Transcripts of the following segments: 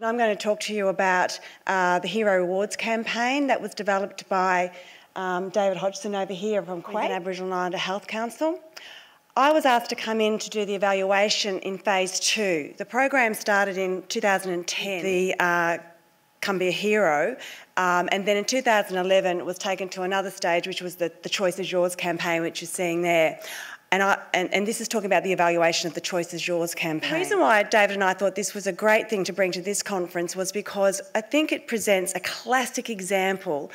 I'm going to talk to you about the Hero Awards campaign that was developed by David Hodgson over here from Queensland Aboriginal and Islander Health Council. I was asked to come in to do the evaluation in Phase 2. The program started in 2010, the Come Be a Hero, and then in 2011 it was taken to another stage, which was the Choice Is Yours campaign, which you're seeing there. And this is talking about the evaluation of the Choice Is Yours campaign. The reason why David and I thought this was a great thing to bring to this conference was because I think it presents a classic example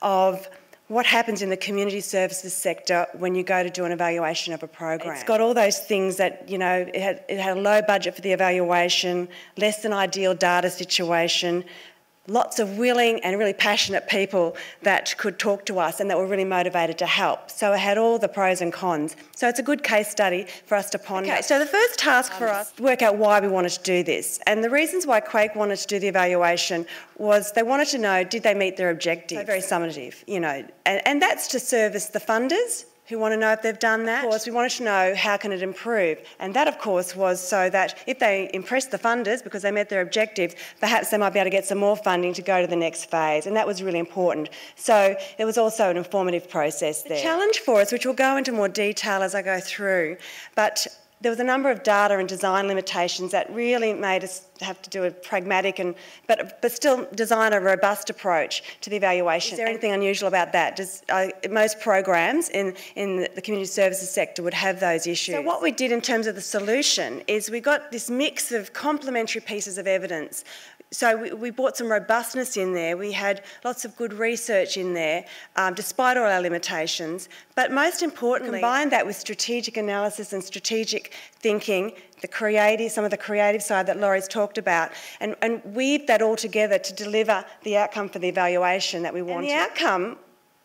of what happens in the community services sector when you go to do an evaluation of a program. It's got all those things that, you know, it had a low budget for the evaluation, less than ideal data situation, lots of willing and really passionate people that could talk to us and that were really motivated to help. So it had all the pros and cons. So it's a good case study for us to ponder. Okay, so the first task for us, work out why we wanted to do this. And the reasons why Quake wanted to do the evaluation was they wanted to know, did they meet their objectives? So very summative, you know. And that's to service the funders who want to know if they've done that. Of course, we wanted to know how can it improve. And that, of course, was so that if they impressed the funders because they met their objectives, perhaps they might be able to get some more funding to go to the next phase. And that was really important. So it was also an informative process there. The challenge for us, which we'll go into more detail as I go through, but there was a number of data and design limitations that really made us have to do a pragmatic and but still design a robust approach to the evaluation. Is there anything unusual about that? Most programs in the community services sector would have those issues. So what we did in terms of the solution is we got this mix of complementary pieces of evidence. So we brought some robustness in there. We had lots of good research in there, despite all our limitations. But most importantly, combined that with strategic analysis and strategic thinking, some of the creative side that Laurie's talked about, and weave that all together to deliver the outcome for the evaluation that we wanted. And the outcome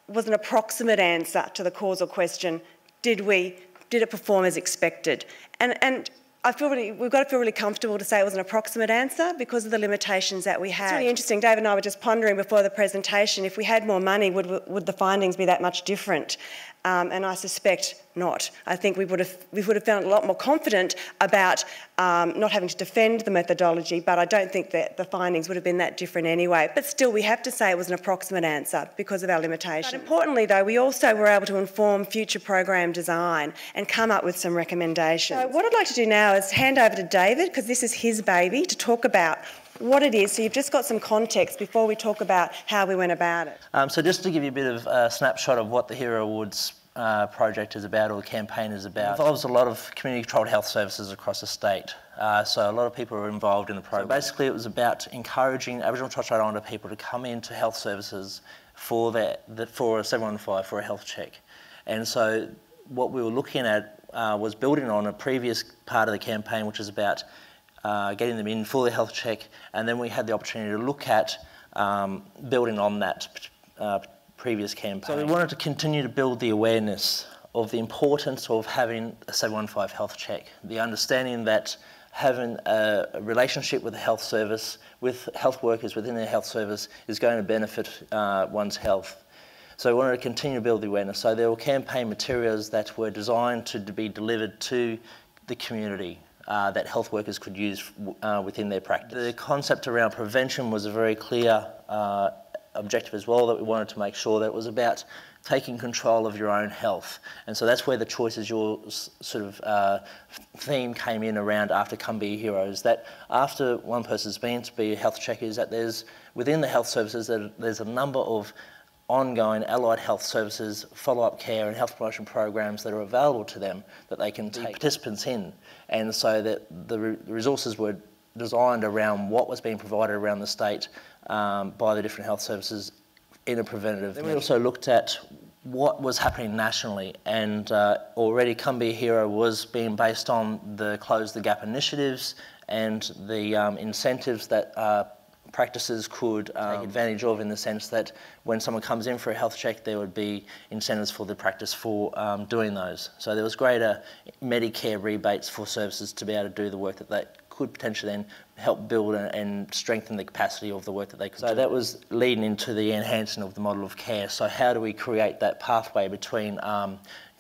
was an approximate answer to the causal question: did it perform as expected? And I feel we've got to feel really comfortable to say it was an approximate answer because of the limitations that we had. It's really interesting. David and I were just pondering before the presentation, if we had more money, would the findings be that much different? And I suspect not. I think we would have felt a lot more confident about not having to defend the methodology, but I don't think that the findings would have been that different anyway. But still, we have to say it was an approximate answer because of our limitations. But importantly, though, we also were able to inform future program design and come up with some recommendations. So what I'd like to do now is hand over to David, because this is his baby, to talk about what it is, so you've just got some context before we talk about how we went about it. So just to give you a bit of a snapshot of what the Hero Awards project is about, or the campaign is about, it involves a lot of community-controlled health services across the state. So a lot of people are involved in the program. So basically it was about encouraging Aboriginal and Torres Strait Islander people to come into health services for a 715 for a health check. And so what we were looking at was building on a previous part of the campaign, which is about getting them in for the health check, and then we had the opportunity to look at building on that previous campaign. So we wanted to continue to build the awareness of the importance of having a 715 health check, the understanding that having a relationship with the health service, with health workers within their health service, is going to benefit one's health. So we wanted to continue to build the awareness. So there were campaign materials that were designed to be delivered to the community, that health workers could use within their practice. The concept around prevention was a very clear objective as well, that we wanted to make sure that it was about taking control of your own health. And so that's where the Choice Is Yours sort of theme came in around after Come Be Heroes, that after one person's been to be a health check, is that there's, within the health services, that there's a number of ongoing allied health services, follow-up care and health promotion programs that are available to them that they can take participants in. And so that the resources were designed around what was being provided around the state by the different health services in a preventative measure. We also looked at what was happening nationally, and already Come Be a Hero was being based on the Close the Gap initiatives and the incentives that practices could take advantage of, in the sense that when someone comes in for a health check, there would be incentives for the practice for doing those. So there was greater Medicare rebates for services to be able to do the work that they could potentially then help build and strengthen the capacity of the work that they could do. So that was leading into the enhancing of the model of care. So how do we create that pathway between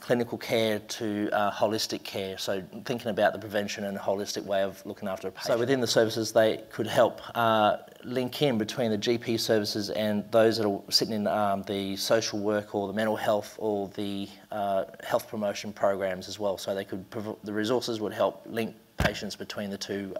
clinical care to holistic care, so thinking about the prevention and a holistic way of looking after a patient. So within the services, they could help link in between the GP services and those that are sitting in the social work or the mental health or the health promotion programs as well. So they could, the resources would help link patients between the two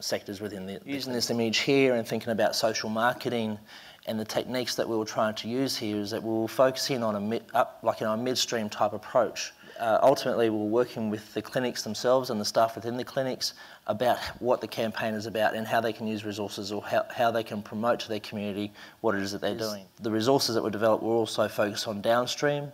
sectors within the... Using this image here and thinking about social marketing, and the techniques that we were trying to use here is that we were focusing on a midstream type approach. Ultimately, we were working with the clinics themselves and the staff within the clinics about what the campaign is about and how they can use resources or how they can promote to their community what it is that they're doing. The resources that were developed were also focused on downstream,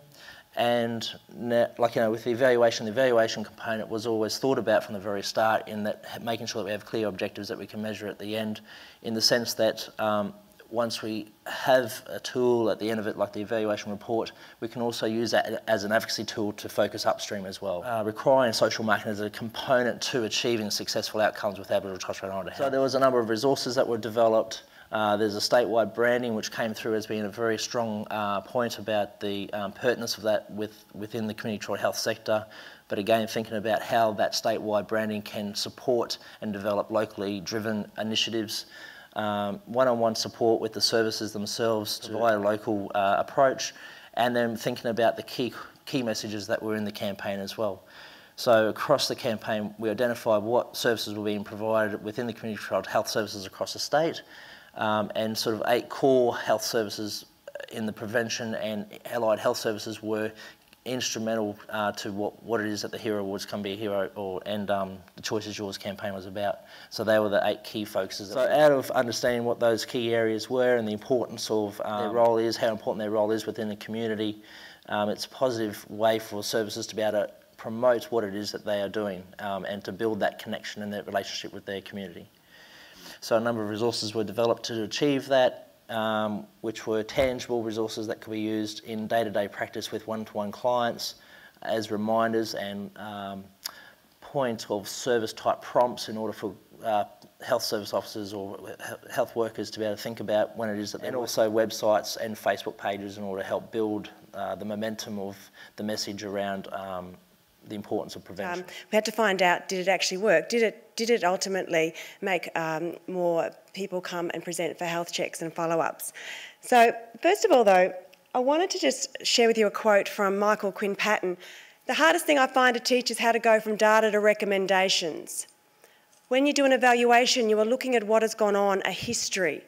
and with the evaluation component was always thought about from the very start in that making sure that we have clear objectives that we can measure at the end, in the sense that once we have a tool at the end of it, like the evaluation report, we can also use that as an advocacy tool to focus upstream as well. Requiring social marketing as a component to achieving successful outcomes with Aboriginal and Torres Strait Islander health. So there was a number of resources that were developed. There's a statewide branding which came through as being a very strong point about the pertinence of that within the community health sector. But again, thinking about how that statewide branding can support and develop locally driven initiatives. One-on-one support with the services themselves to provide a local approach, and then thinking about the key messages that were in the campaign as well. So across the campaign, we identified what services were being provided within the community health services across the state, and sort of 8 core health services in the prevention and allied health services were instrumental to what it is that the Hero Awards, Come Be a Hero, and the Choice Is Yours campaign was about. So they were the 8 key focuses. So out of understanding what those key areas were and the importance of their role is, how important their role is within the community, it's a positive way for services to be able to promote what it is that they are doing and to build that connection and that relationship with their community. So a number of resources were developed to achieve that, which were tangible resources that could be used in day-to-day practice with one-to-one clients as reminders and points of service-type prompts in order for health service officers or health workers to be able to think about when it is that they're... And also websites and Facebook pages in order to help build the momentum of the message around the importance of prevention. We had to find out, did it actually work? Did it ultimately make more people come and present for health checks and follow-ups? So first of all, though, I wanted to just share with you a quote from Michael Quinn Patton. "The hardest thing I find to teach is how to go from data to recommendations. When you do an evaluation, you are looking at what has gone on, a history.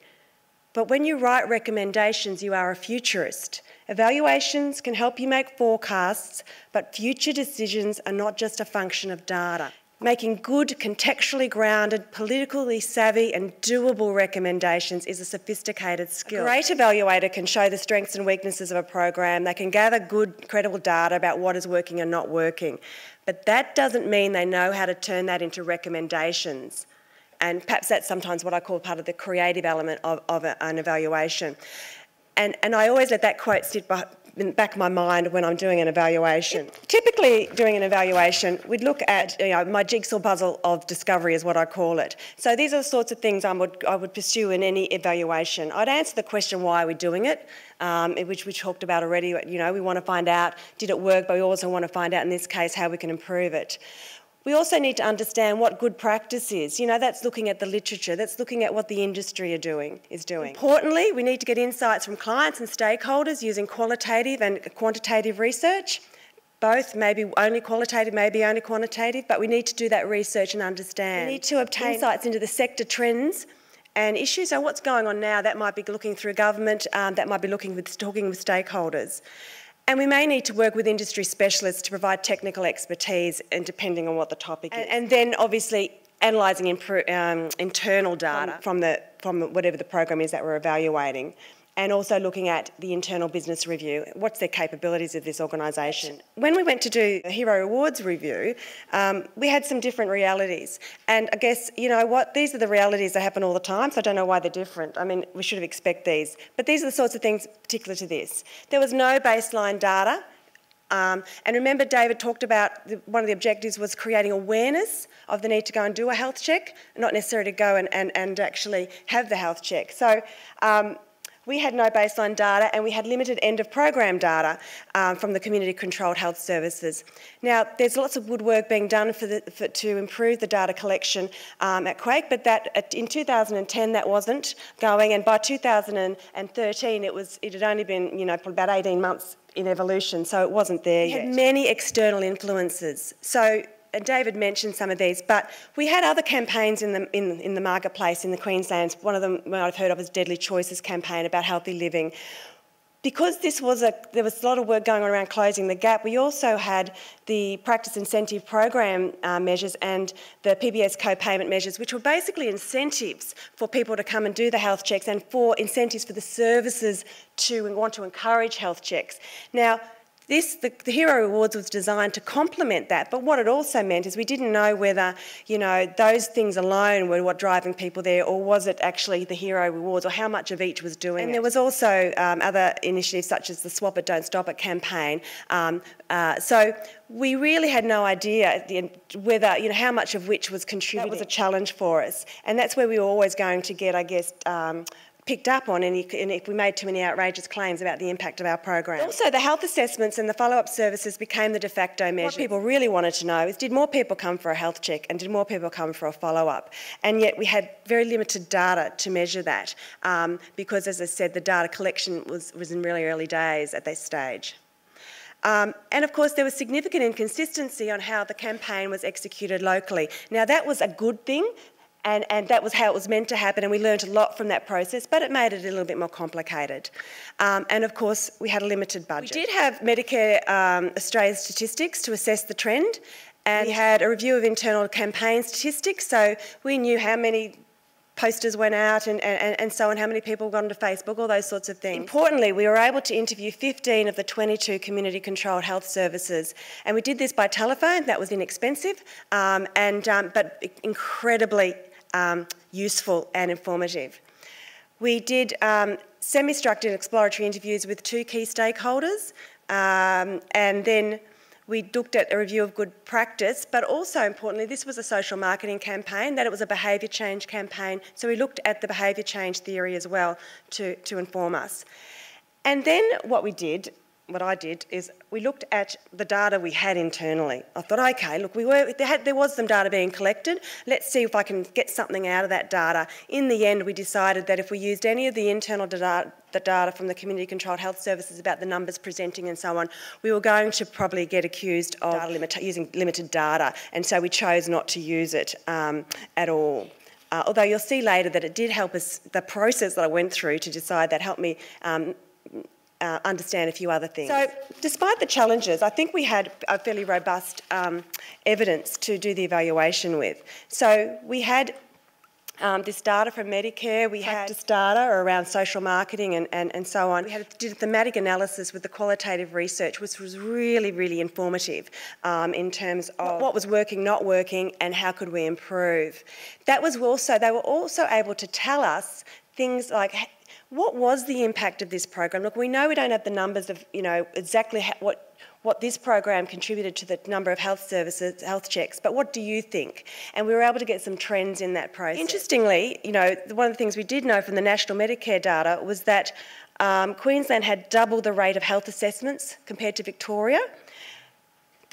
But when you write recommendations, you are a futurist. Evaluations can help you make forecasts, but future decisions are not just a function of data. Making good, contextually grounded, politically savvy and doable recommendations is a sophisticated skill. A great evaluator can show the strengths and weaknesses of a program. They can gather good, credible data about what is working and not working. But that doesn't mean they know how to turn that into recommendations." And perhaps that's sometimes what I call part of the creative element of an evaluation. And I always let that quote sit in the back of my mind when I'm doing an evaluation. Typically, during an evaluation, we'd look at, my jigsaw puzzle of discovery is what I call it. So these are the sorts of things I would pursue in any evaluation. I'd answer the question, why are we doing it? Which we talked about already. We want to find out, did it work? But we also want to find out, in this case, how we can improve it. We also need to understand what good practice is. That's looking at the literature, that's looking at what the industry is doing. Importantly, we need to get insights from clients and stakeholders using qualitative and quantitative research. Both maybe only qualitative, maybe only quantitative, but we need to do that research and understand. We need to obtain insights into the sector trends and issues. So what's going on now, that might be looking through government, that might be talking with stakeholders. And we may need to work with industry specialists to provide technical expertise, and depending on what the topic is. And then obviously analysing internal data from whatever the program is that we're evaluating, and also looking at the internal business review. What's the capabilities of this organisation? When we went to do the Hero Awards review, we had some different realities. And I guess, these are the realities that happen all the time, so I don't know why they're different. I mean, we should have expected these. But these are the sorts of things particular to this. There was no baseline data. And remember, David talked about one of the objectives was creating awareness of the need to go and do a health check, not necessarily to go and actually have the health check. So we had no baseline data and we had limited end-of-program data from the community-controlled health services. Now, there's lots of good work being done to improve the data collection at Quake, but that in 2010 that wasn't going, and by 2013 it had only been, you know, probably about 18 months in evolution, so it wasn't there yet. We had many external influences. So, and David mentioned some of these, but we had other campaigns in the marketplace in the Queensland. One of them I've heard of is Deadly Choices campaign about healthy living. Because there was a lot of work going on around closing the gap, we also had the practice incentive program measures and the PBS co-payment measures, which were basically incentives for people to come and do the health checks and for incentives for the services to want to encourage health checks. Now, the Hero Rewards was designed to complement that, but what it also meant is we didn't know whether, you know, those things alone were what driving people there, or was it actually the Hero Rewards, or how much of each was doing it. And there was also other initiatives such as the Swap It, Don't Stop It campaign. So we really had no idea at the end whether, you know, how much of which was contributing. That was a challenge for us, and that's where we were always going to get, I guess, picked up on and if we made too many outrageous claims about the impact of our program. Also, the health assessments and the follow-up services became the de facto measure. What people really wanted to know is, did more people come for a health check and did more people come for a follow-up? And yet we had very limited data to measure that because, as I said, the data collection was in really early days at this stage. And of course there was significant inconsistency on how the campaign was executed locally. Now, that was a good thing. And that was how it was meant to happen, and we learnt a lot from that process, but it made it a little bit more complicated. And of course, we had a limited budget. We did have Medicare Australia's statistics to assess the trend, and we had a review of internal campaign statistics, so we knew how many posters went out and so on, how many people got onto Facebook, all those sorts of things. Importantly, we were able to interview 15 of the 22 community-controlled health services, and we did this by telephone. That was inexpensive, but incredibly useful and informative. We did semi-structured exploratory interviews with 2 key stakeholders, and then we looked at a review of good practice, but also importantly, this was a social marketing campaign, that it was a behaviour change campaign, so we looked at the behaviour change theory as well to inform us. And then what I did is we looked at the data we had internally. I thought, okay, look, there was some data being collected. Let's see if I can get something out of that data. In the end, we decided that if we used any of the internal data, the data from the community-controlled health services about the numbers presenting and so on, we were going to probably get accused of using limited data, and so we chose not to use it at all. Although you'll see later that it did help us, the process that I went through to decide that helped me understand a few other things. So, despite the challenges, I think we had a fairly robust evidence to do the evaluation with. So, we had this data from Medicare, we had this data around social marketing and so on. We did a thematic analysis with the qualitative research, which was really, really informative in terms of what was working, not working, and how could we improve. That was also, they were also able to tell us things like, what was the impact of this program? Look, we know we don't have the numbers of, you know, exactly what this program contributed to the number of health services, health checks, but what do you think? And we were able to get some trends in that process. Interestingly, you know, one of the things we did know from the national Medicare data was that Queensland had double the rate of health assessments compared to Victoria.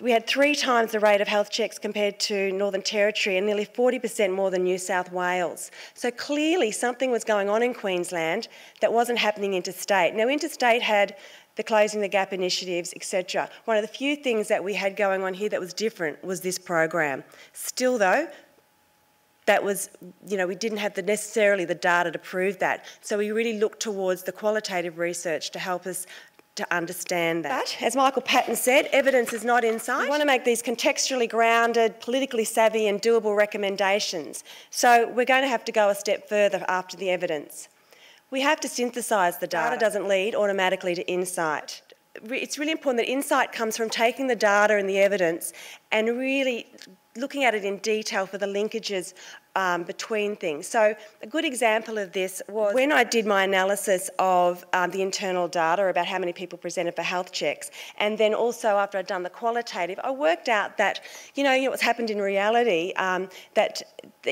We had 3 times the rate of health checks compared to Northern Territory and nearly 40% more than New South Wales. So clearly something was going on in Queensland that wasn't happening interstate. Now, interstate had the Closing the Gap initiatives, etc. One of the few things that we had going on here that was different was this program. Still, though, that was, you know, we didn't have necessarily the data to prove that. So we really looked towards the qualitative research to help us to understand that. But, as Michael Patton said, evidence is not insight. We want to make these contextually grounded, politically savvy and doable recommendations. So we're going to have to go a step further after the evidence. We have to synthesise the data. Data doesn't lead automatically to insight. It's really important that insight comes from taking the data and the evidence and really looking at it in detail for the linkages between things. So a good example of this was when I did my analysis of the internal data about how many people presented for health checks, and then also after I'd done the qualitative, I worked out that, you know what's happened in reality, that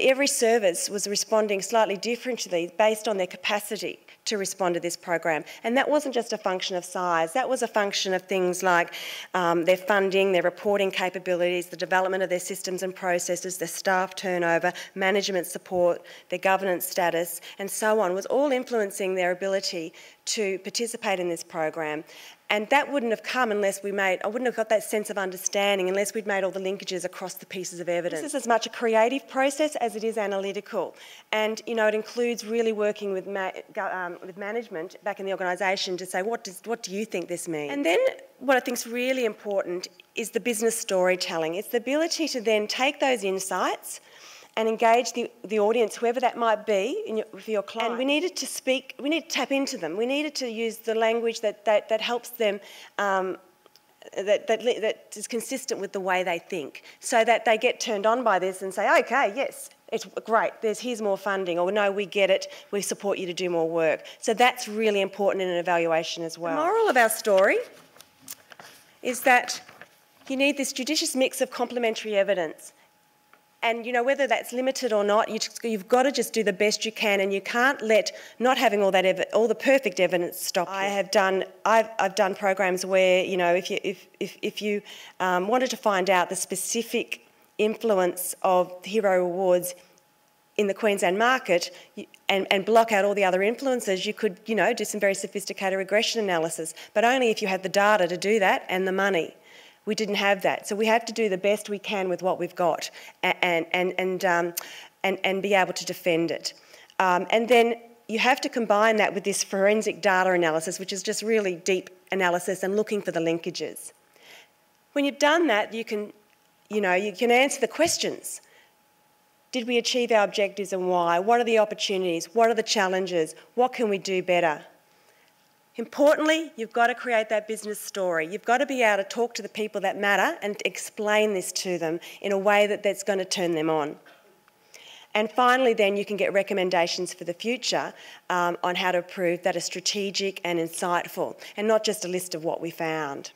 every service was responding slightly differently based on their capacity to respond to this program. And that wasn't just a function of size, that was a function of things like their funding, their reporting capabilities, the development of their systems and processes, their staff turnover, management support, their governance status, and so on, was all influencing their ability to participate in this program. And that wouldn't have come unless we made, I wouldn't have got that sense of understanding unless we'd made all the linkages across the pieces of evidence. This is as much a creative process as it is analytical. And, you know, it includes really working with management back in the organisation to say, what do you think this means? And then what I think is really important is the business storytelling. It's the ability to then take those insights and engage the audience, whoever that might be, for your client. And we needed to speak, we needed to tap into them. We needed to use the language that helps them, that is consistent with the way they think, so that they get turned on by this and say, okay, yes, it's great, here's more funding, or no, we get it, we support you to do more work. So that's really important in an evaluation as well. The moral of our story is that you need this judicious mix of complementary evidence. And, you know, whether that's limited or not, you've got to just do the best you can, and you can't let not having all that, all the perfect evidence stop you. I've done programs where, you know, if you wanted to find out the specific influence of Hero Awards in the Queensland market and block out all the other influences, you could, you know, do some very sophisticated regression analysis, but only if you had the data to do that and the money. We didn't have that, so we have to do the best we can with what we've got, and be able to defend it. And then you have to combine that with this forensic data analysis, which is just really deep analysis and looking for the linkages. When you've done that, you can, you know, you can answer the questions. Did we achieve our objectives and why? What are the opportunities? What are the challenges? What can we do better? Importantly, you've got to create that business story. You've got to be able to talk to the people that matter and explain this to them in a way that's going to turn them on. And finally, then, you can get recommendations for the future on how to improve that are strategic and insightful, and not just a list of what we found.